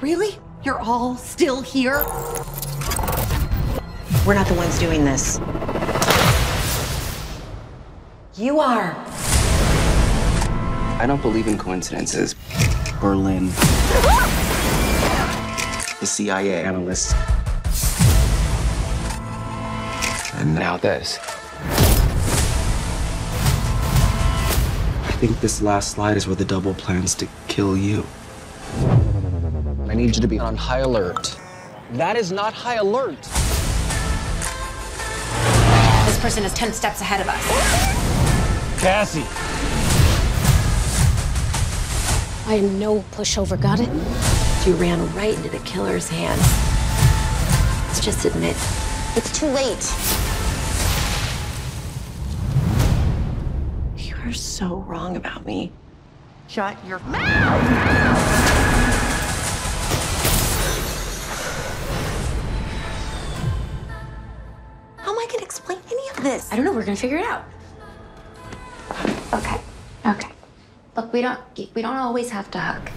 Really? You're all still here? We're not the ones doing this. You are. I don't believe in coincidences. Berlin. The CIA analyst. And now this. I think this last slide is where the double plans to kill you. I need you to be on high alert. That is not high alert. This person is 10 steps ahead of us. Cassie. I am no pushover, got it? You ran right into the killer's hands. Let's just admit, it's too late. You are so wrong about me. Shut your mouth! Explain any of this. I don't know. We're gonna figure it out. Okay. Okay. Look, we don't always have to hug.